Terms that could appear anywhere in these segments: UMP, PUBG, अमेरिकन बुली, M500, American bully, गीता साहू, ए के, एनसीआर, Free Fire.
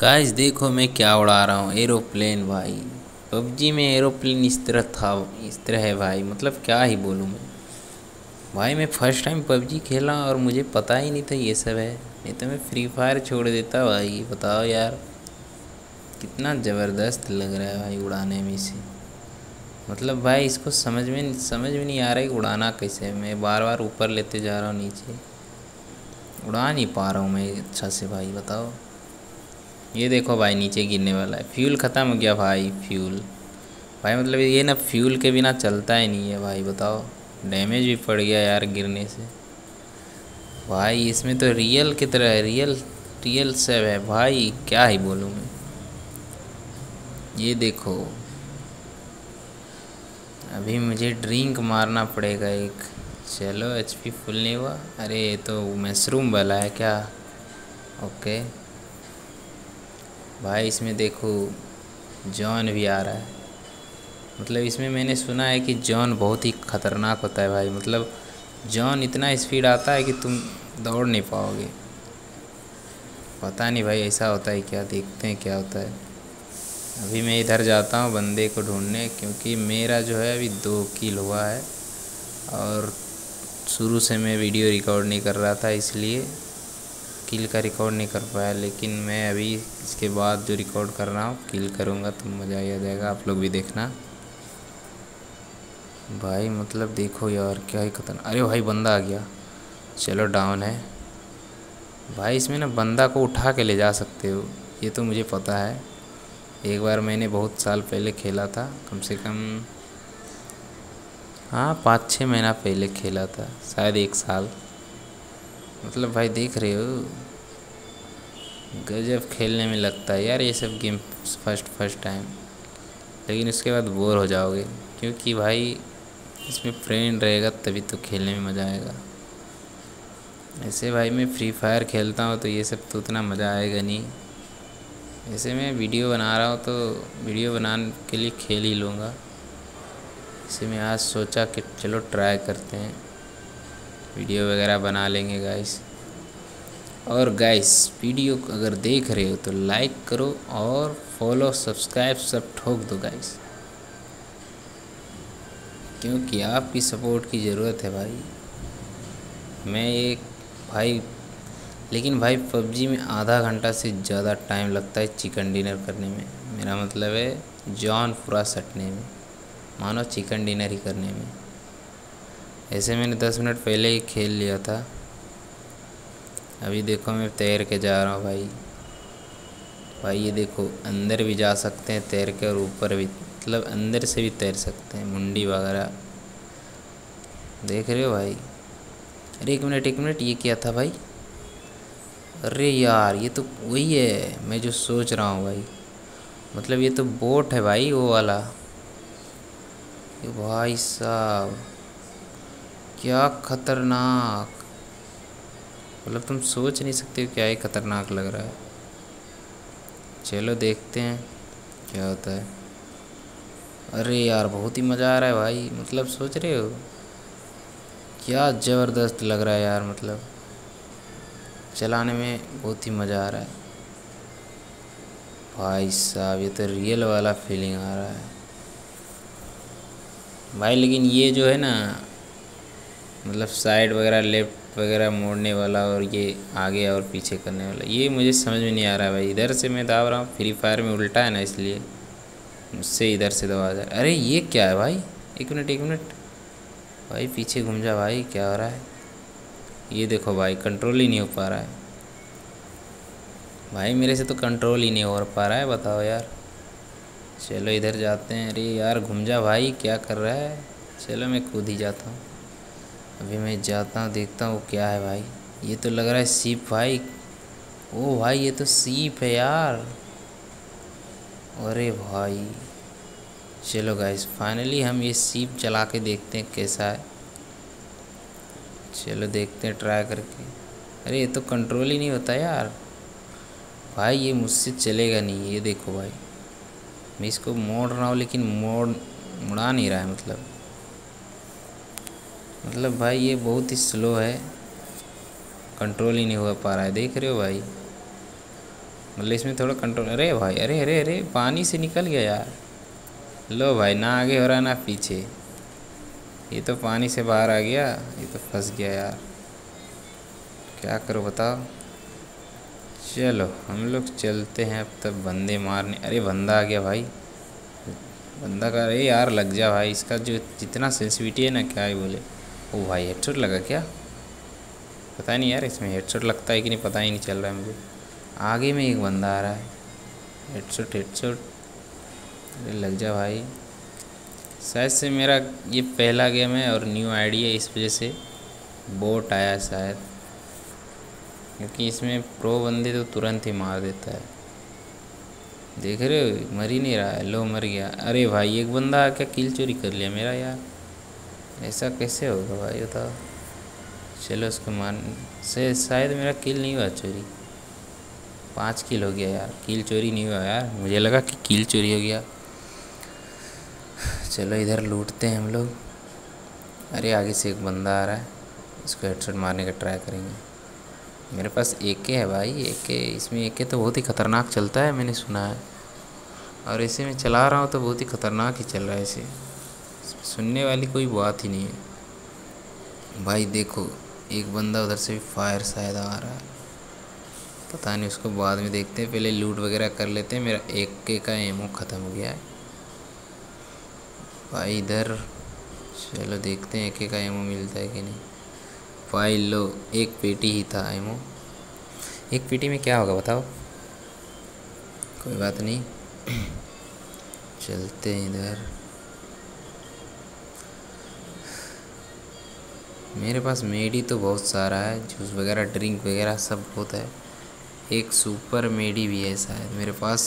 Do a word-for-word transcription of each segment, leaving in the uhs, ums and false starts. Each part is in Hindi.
गाइस देखो मैं क्या उड़ा रहा हूँ, एरोप्लेन। भाई पबजी में एरोप्लेन इस तरह था, इस तरह है भाई, मतलब क्या ही बोलूँ मैं। भाई मैं फर्स्ट टाइम पबजी खेला और मुझे पता ही नहीं था ये सब है, नहीं तो मैं फ्री फायर छोड़ देता। भाई बताओ यार, कितना ज़बरदस्त लग रहा है भाई उड़ाने में इसे। मतलब भाई इसको समझ में समझ में नहीं आ रहा है उड़ाना कैसे है। मैं बार बार ऊपर लेते जा रहा हूँ, नीचे उड़ा नहीं पा रहा हूँ मैं अच्छा से। भाई बताओ, ये देखो भाई नीचे गिरने वाला है। फ्यूल ख़त्म हो गया भाई, फ्यूल। भाई मतलब ये ना फ्यूल के बिना चलता ही नहीं है भाई, बताओ। डैमेज भी पड़ गया यार गिरने से। भाई इसमें तो रियल की तरह है, रियल रियल सब है भाई, क्या ही बोलूँ मैं। ये देखो अभी मुझे ड्रिंक मारना पड़ेगा एक। चलो एचपी फुल नहीं हुआ। अरे ये तो मशरूम वाला है क्या? ओके भाई इसमें देखो जॉन भी आ रहा है। मतलब इसमें मैंने सुना है कि जॉन बहुत ही ख़तरनाक होता है भाई। मतलब जॉन इतना स्पीड आता है कि तुम दौड़ नहीं पाओगे। पता नहीं भाई ऐसा होता है क्या, देखते हैं क्या होता है। अभी मैं इधर जाता हूँ बंदे को ढूंढने, क्योंकि मेरा जो है अभी दो किल हुआ है और शुरू से मैं वीडियो रिकॉर्ड नहीं कर रहा था, इसलिए किल का रिकॉर्ड नहीं कर पाया। लेकिन मैं अभी इसके बाद जो रिकॉर्ड कर रहा हूँ किल करूँगा, तो मज़ा ही आ जाएगा, आप लोग भी देखना भाई। मतलब देखो यार क्या ही खतरनाक। अरे भाई बंदा आ गया, चलो डाउन है भाई। इसमें ना बंदा को उठा के ले जा सकते हो, ये तो मुझे पता है। एक बार मैंने बहुत साल पहले खेला था, कम से कम हाँ पाँच छः महीना पहले खेला था, शायद एक साल। मतलब भाई देख रहे हो गजब खेलने में लगता है यार ये सब गेम फर्स्ट फर्स्ट टाइम, लेकिन उसके बाद बोर हो जाओगे, क्योंकि भाई इसमें फ्रेंड रहेगा तभी तो खेलने में मज़ा आएगा। ऐसे भाई मैं फ्री फायर खेलता हूँ तो ये सब तो उतना मज़ा आएगा नहीं। ऐसे मैं वीडियो बना रहा हूँ तो वीडियो बनाने के लिए खेल ही लूँगा। इसे मैं आज सोचा कि चलो ट्राई करते हैं, वीडियो वगैरह बना लेंगे गाइस। और गाइस वीडियो अगर देख रहे हो तो लाइक करो और फॉलो सब्सक्राइब सब ठोक दो गाइस, क्योंकि आपकी सपोर्ट की ज़रूरत है भाई। मैं एक भाई लेकिन भाई पबजी में आधा घंटा से ज़्यादा टाइम लगता है चिकन डिनर करने में। मेरा मतलब है जॉन पूरा सटने में, मानो चिकन डिनर ही करने में। ऐसे मैंने दस मिनट पहले ही खेल लिया था। अभी देखो मैं तैर के जा रहा हूँ भाई। भाई ये देखो अंदर भी जा सकते हैं तैर के, और ऊपर भी, मतलब अंदर से भी तैर सकते हैं, मुंडी वगैरह देख रहे हो भाई। अरे एक मिनट एक मिनट, ये क्या था भाई? अरे यार ये तो वही है मैं जो सोच रहा हूँ भाई। मतलब ये तो बोट है भाई, वो वाला। ये भाई साहब क्या खतरनाक, मतलब तुम सोच नहीं सकते हो क्या ही खतरनाक लग रहा है। चलो देखते हैं क्या होता है। अरे यार बहुत ही मज़ा आ रहा है भाई, मतलब सोच रहे हो क्या ज़बरदस्त लग रहा है यार। मतलब चलाने में बहुत ही मज़ा आ रहा है भाई साहब, ये तो रियल वाला फीलिंग आ रहा है भाई। लेकिन ये जो है ना, मतलब साइड वगैरह लेफ्ट वगैरह मोड़ने वाला, और ये आगे और पीछे करने वाला, ये मुझे समझ में नहीं आ रहा है भाई। इधर से मैं दाब रहा हूँ, फ्री फायर में उल्टा है ना, इसलिए मुझसे इधर से दबा जा। अरे ये क्या है भाई? एक मिनट एक मिनट भाई, पीछे घूम जा भाई, क्या हो रहा है? ये देखो भाई कंट्रोल ही नहीं हो पा रहा है भाई, मेरे से तो कंट्रोल ही नहीं हो पा रहा है, बताओ यार। चलो इधर जाते हैं। अरे यार घूम जा भाई, क्या कर रहा है? चलो मैं कूद ही जाता हूँ। अभी मैं जाता हूँ, देखता हूँ क्या है भाई। ये तो लग रहा है सीप भाई। ओ भाई ये तो सीप है यार। अरे भाई चलो गाइस फाइनली हम ये सीप चला के देखते हैं कैसा है। चलो देखते हैं ट्राई करके। अरे ये तो कंट्रोल ही नहीं होता यार भाई, ये मुझसे चलेगा नहीं। ये देखो भाई मैं इसको मोड़ रहा हूँ, लेकिन मोड़ मुड़ा नहीं रहा है। मतलब मतलब भाई ये बहुत ही स्लो है, कंट्रोल ही नहीं हो पा रहा है, देख रहे हो भाई। मतलब इसमें थोड़ा कंट्रोल। अरे भाई अरे अरे अरे पानी से निकल गया यार। लो भाई ना आगे हो रहा ना पीछे, ये तो पानी से बाहर आ गया, ये तो फंस गया यार, क्या करो बताओ। चलो हम लोग चलते हैं अब तब बंदे मारने। अरे बंदा आ गया भाई, बंदा का अरे यार लग जा भाई, इसका जो जितना सेंसिटिविटी है ना क्या ही बोले। ओ भाई हेडशॉट लगा क्या, पता नहीं यार इसमें हेडशॉट लगता है कि नहीं पता ही नहीं चल रहा है मुझे। आगे में एक बंदा आ रहा है, हेडशॉट हेडशॉट, अरे लग जा भाई। शायद से मेरा ये पहला गेम है और न्यू आईडी है, इस वजह से बोट आया शायद, क्योंकि इसमें प्रो बंदे तो तुरंत ही मार देता है। देख रहे हो मर ही नहीं रहा है, लो मर गया। अरे भाई एक बंदा आके किल चोरी कर लिया मेरा यार, ऐसा कैसे होगा भाई बताओ। चलो उसको मान से शायद मेरा किल नहीं हुआ चोरी, पाँच किल हो गया यार, किल चोरी नहीं हुआ यार, मुझे लगा कि किल चोरी हो गया। चलो इधर लूटते हैं हम लोग। अरे आगे से एक बंदा आ रहा है, इसको हेडशॉट मारने का ट्राई करेंगे। मेरे पास ए के है भाई, ए के, इसमें ए के तो बहुत ही ख़तरनाक चलता है मैंने सुना है, और ऐसे में चला रहा हूँ तो बहुत ही ख़तरनाक ही चल रहा है, इसे सुनने वाली कोई बात ही नहीं है भाई। देखो एक बंदा उधर से भी फायर शायद आ रहा है, पता नहीं उसको बाद में देखते हैं, पहले लूट वगैरह कर लेते हैं। मेरा ए के का एमओ ख़त्म हो गया है भाई इधर। चलो देखते हैं ए के का एमओ मिलता है कि नहीं। भाई लो एक पेटी ही था एमओ, एक पेटी में क्या होगा बताओ, कोई बात नहीं। चलते हैं इधर, मेरे पास मेडी तो बहुत सारा है, जूस वगैरह ड्रिंक वगैरह सब होता है, एक सुपर मेडी भी है शायद मेरे पास।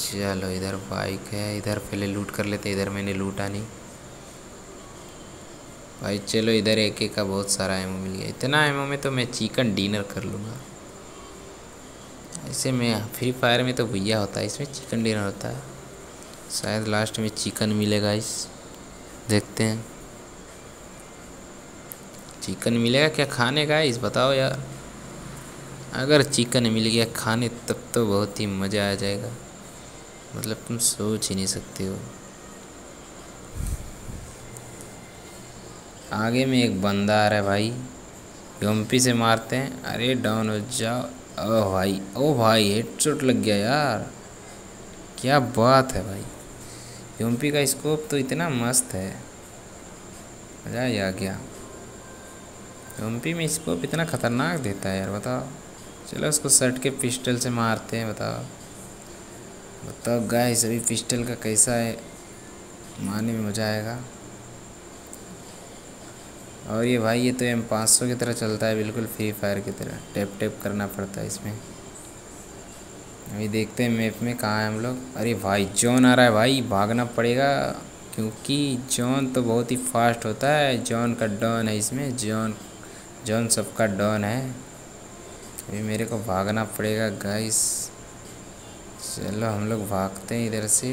चलो इधर बाइक है, इधर पहले लूट कर लेते, इधर मैंने लूटा नहीं भाई। चलो इधर ए के का बहुत सारा एमओ मिल गया, इतना एमओ में तो मैं चिकन डिनर कर लूँगा। ऐसे में फ्री फायर में तो भैया होता है, इसमें चिकन डिनर होता है, शायद लास्ट में चिकन मिलेगा इस, देखते हैं चिकन मिलेगा क्या खाने का इस, बताओ यार। अगर चिकन मिल गया खाने तब तो बहुत ही मज़ा आ जाएगा, मतलब तुम सोच ही नहीं सकते हो। आगे में एक बंदा आ रहा है भाई, यूएमपी से मारते हैं। अरे डाउन हो जाओ। ओ भाई ओ भाई हेडशॉट लग गया यार, क्या बात है भाई, यूएमपी का स्कोप तो इतना मस्त है, मज़ा ही आ गया। यूएमपी में स्कोप इतना ख़तरनाक देता है यार बताओ। चलो उसको शर्ट के पिस्टल से मारते हैं। बताओ बताओ गाइस अभी पिस्टल का कैसा है, मारने में मज़ा आएगा। और ये भाई ये तो एम पाँच सौ की तरह चलता है, बिल्कुल फ्री फायर की तरह, टैप टैप करना पड़ता है इसमें। अभी देखते हैं मैप में कहाँ है हम लोग। अरे भाई जॉन आ रहा है भाई, भागना पड़ेगा क्योंकि जॉन तो बहुत ही फास्ट होता है, जॉन का डॉन है इसमें, जॉन जॉन सबका डॉन है। अभी मेरे को भागना पड़ेगा गाइस। चलो हम लोग भागते हैं इधर से,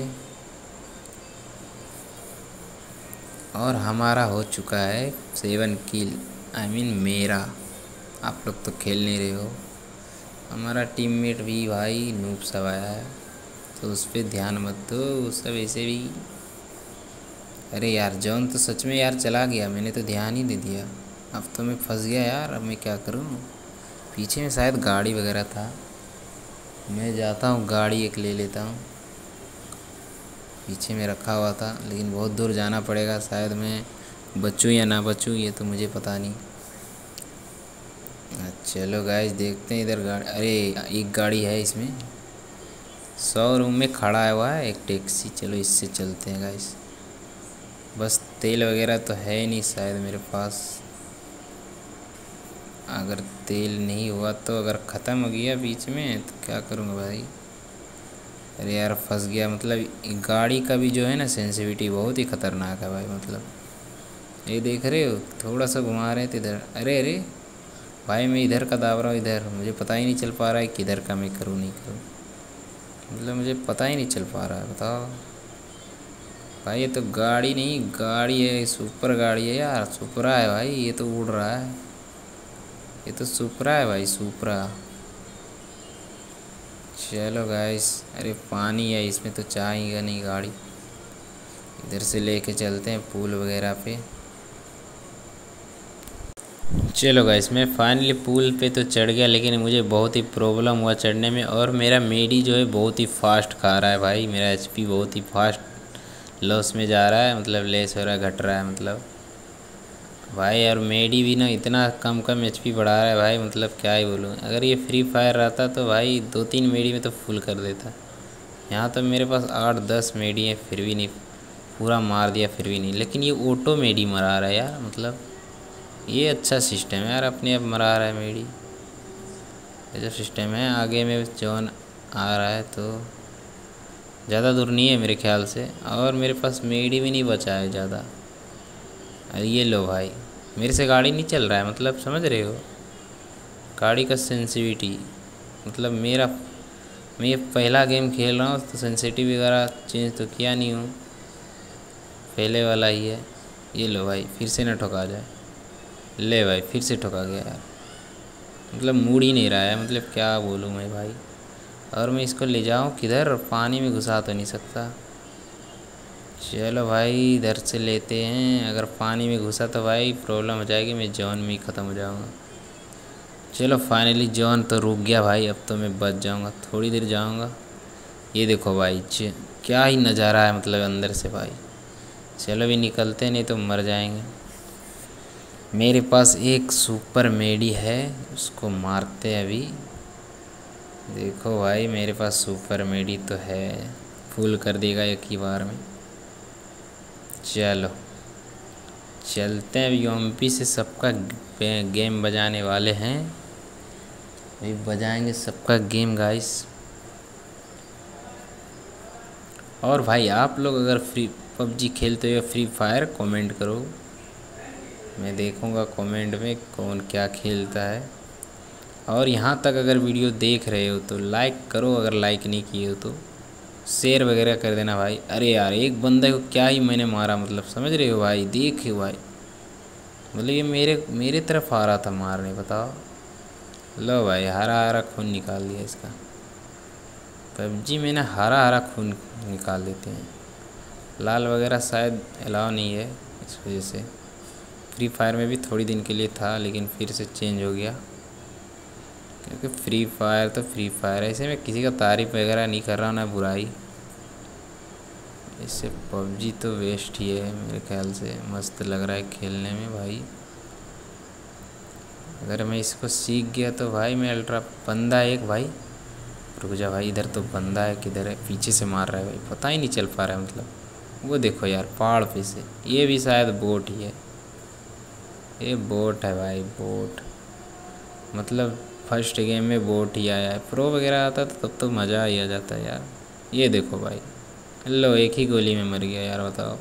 और हमारा हो चुका है सेवन किल, आई मीन मेरा, आप लोग तो खेल नहीं रहे हो। हमारा टीममेट भी भाई नूब सब आया है, तो उस पर ध्यान मत दो, उस सब ऐसे भी। अरे यार जॉन तो सच में यार चला गया, मैंने तो ध्यान ही दे दिया, अब तो मैं फंस गया यार, अब मैं क्या करूँ। पीछे में शायद गाड़ी वगैरह था, मैं जाता हूँ गाड़ी एक ले लेता हूँ, पीछे में रखा हुआ था, लेकिन बहुत दूर जाना पड़ेगा, शायद मैं बचूँ या ना बचूँ ये तो मुझे पता नहीं। चलो गाइस देखते हैं इधर गाड़ी। अरे एक गाड़ी है इसमें, सौ रूम में खड़ा हुआ है एक टैक्सी, चलो इससे चलते हैं गाइस। बस तेल वगैरह तो है नहीं शायद मेरे पास, अगर तेल नहीं हुआ तो, अगर ख़त्म हो गया बीच में तो क्या करूँगा भाई। अरे यार फंस गया, मतलब गाड़ी का भी जो है ना सेंसिटिविटी बहुत ही ख़तरनाक है भाई, मतलब ये देख रहे हो थोड़ा सा घुमा रहे थे इधर। अरे अरे भाई मैं इधर का दाब रहा हूँ, इधर मुझे पता ही नहीं चल पा रहा है किधर का मैं करूँ नहीं करूँ, मतलब मुझे पता ही नहीं चल पा रहा है बताओ भाई। ये तो गाड़ी नहीं गाड़ी है, सुपर गाड़ी है यार, सुपरा है भाई, ये तो उड़ रहा है, ये तो सुपरा है भाई, सुपरा चलो गाइस, अरे पानी है इसमें तो चाहेगा नहीं गाड़ी। इधर से लेके चलते हैं पुल वगैरह पे। चलो गाइस, मैं फाइनली पुल पे तो चढ़ गया, लेकिन मुझे बहुत ही प्रॉब्लम हुआ चढ़ने में। और मेरा मेडी जो है बहुत ही फास्ट खा रहा है भाई, मेरा एचपी बहुत ही फास्ट लॉस में जा रहा है, मतलब लेस हो रहा है, घट रहा है मतलब भाई। और मेडी भी ना इतना कम कम एचपी बढ़ा रहा है भाई, मतलब क्या ही बोलूँ। अगर ये फ्री फायर रहता तो भाई दो तीन मेडी में तो फुल कर देता। यहाँ तो मेरे पास आठ दस मेडी है, फिर भी नहीं पूरा मार दिया, फिर भी नहीं। लेकिन ये ऑटो मेडी मरा रहा है यार, मतलब ये अच्छा सिस्टम है यार, अपने आप मरा रहा है मेडी। ऐसा सिस्टम है। आगे में जॉन आ रहा है तो ज़्यादा दूर नहीं है मेरे ख्याल से, और मेरे पास मेडी भी नहीं बचा है ज़्यादा। अरे ये लो भाई, मेरे से गाड़ी नहीं चल रहा है, मतलब समझ रहे हो गाड़ी का सेंसिटिविटी। मतलब मेरा मैं ये पहला गेम खेल रहा हूँ तो सेंसिटिव वगैरह चेंज तो किया नहीं हूँ, पहले वाला ही है। ये लो भाई, फिर से ना ठोका जाए। ले भाई, फिर से ठोका गया यार, मतलब मूड ही नहीं रहा है, मतलब क्या बोलूँ मैं भाई। और मैं इसको ले जाऊँ किधर, पानी में घुसा तो नहीं सकता। चलो भाई इधर से लेते हैं, अगर पानी में घुसा तो भाई प्रॉब्लम हो जाएगी, मैं जॉन में ही ख़त्म हो जाऊंगा। चलो फाइनली जॉन तो रुक गया भाई, अब तो मैं बच जाऊंगा, थोड़ी देर जाऊंगा। ये देखो भाई, क्या ही नज़ारा है मतलब अंदर से भाई। चलो भी निकलते, नहीं तो मर जाएंगे। मेरे पास एक सुपर मेडी है, उसको मारते हैं अभी। देखो भाई, मेरे पास सुपर मेडी तो है, फुल कर देगा एक ही बार में। चलो चलते हैं, यूएमपी से सबका गेम बजाने वाले हैं, अभी बजाएंगे सबका गेम गाइस। और भाई आप लोग अगर फ्री पबजी खेलते हो या फ्री फायर, कमेंट करो, मैं देखूंगा कमेंट में कौन क्या खेलता है। और यहाँ तक अगर वीडियो देख रहे हो तो लाइक करो, अगर लाइक नहीं किए हो तो शेयर वगैरह कर देना भाई। अरे यार, एक बंदे को क्या ही मैंने मारा, मतलब समझ रहे हो भाई। देखियो भाई, मतलब ये मेरे मेरे तरफ आ रहा था मारने, बताओ। लो भाई, हरा हरा खून निकाल दिया इसका। पबजी में ना हरा हरा खून निकाल देते हैं, लाल वगैरह शायद अलाउ नहीं है, इस वजह से। फ्री फायर में भी थोड़ी दिन के लिए था, लेकिन फिर से चेंज हो गया, क्योंकि फ्री फायर तो फ्री फायर है। ऐसे मैं किसी का तारीफ वगैरह नहीं कर रहा हूँ, ना बुराई। इससे पबजी तो वेस्ट ही है मेरे ख्याल से। मस्त लग रहा है खेलने में भाई। अगर मैं इसको सीख गया तो भाई मैं अल्ट्रा बंदा एक भाई, रुक जा भाई, इधर तो बंदा है, किधर है, पीछे से मार रहा है भाई, पता ही नहीं चल पा रहा है। मतलब वो देखो यार, पहाड़ पे से, ये भी शायद बोट ही है, ये बोट है भाई, बोट। मतलब फर्स्ट गेम में बोट ही आया है, प्रो वगैरह आता तो तब तो मज़ा ही आ जाता है यार। ये देखो भाई, लो एक ही गोली में मर गया यार, बताओ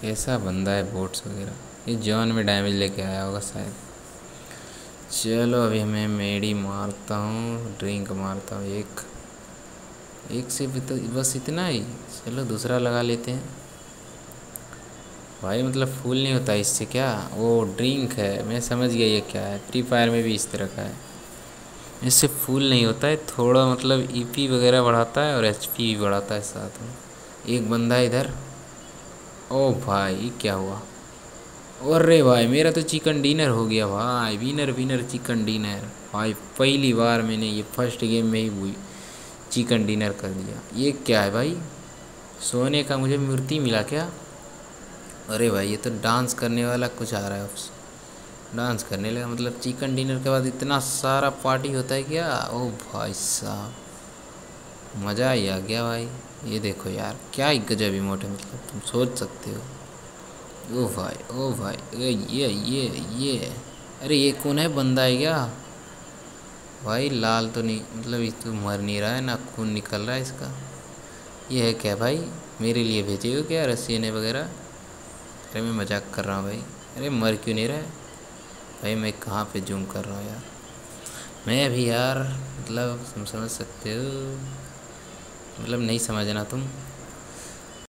कैसा बंदा है बोट्स वगैरह। ये जॉन में डैमेज लेके आया होगा शायद। चलो अभी मैं मेडी मारता हूँ, ड्रिंक मारता हूँ, एक एक से भी तो बस इतना ही। चलो दूसरा लगा लेते हैं भाई, मतलब फूल नहीं होता इससे। क्या वो ड्रिंक है, मैं समझ गया ये क्या है। फ्री फायर में भी इस तरह का है, इससे फूल नहीं होता है, थोड़ा मतलब ईपी वगैरह बढ़ाता है और एचपी भी बढ़ाता है साथ में। एक बंदा इधर, ओ भाई क्या हुआ, अरे भाई मेरा तो चिकन डिनर हो गया भाई, विनर विनर चिकन डिनर भाई। पहली बार मैंने ये फर्स्ट गेम में ही चिकन डिनर कर दिया। ये क्या है भाई, सोने का मुझे मूर्ति मिला क्या? अरे भाई ये तो डांस करने वाला कुछ आ रहा है, डांस करने लगा। मतलब चिकन डिनर के बाद इतना सारा पार्टी होता है क्या? ओ भाई साहब, मज़ा ही आ गया भाई। ये देखो यार, क्या ही गजब इमोट है, मतलब तुम सोच सकते हो। ओ भाई ओ भाई, ये ये ये अरे ये कौन है, बंदा है क्या भाई? लाल तो नहीं, मतलब इसको मर नहीं रहा है, ना खून निकल रहा है इसका। ये है क्या भाई, मेरे लिए भेजे हो क्या रस्सी ने वगैरह? अरे मैं मजाक कर रहा हूँ भाई। अरे मर क्यों नहीं रहा है भाई, मैं कहाँ पे जूम कर रहा हूँ यार मैं अभी यार, मतलब तुम समझ सकते हो, मतलब नहीं समझना तुम।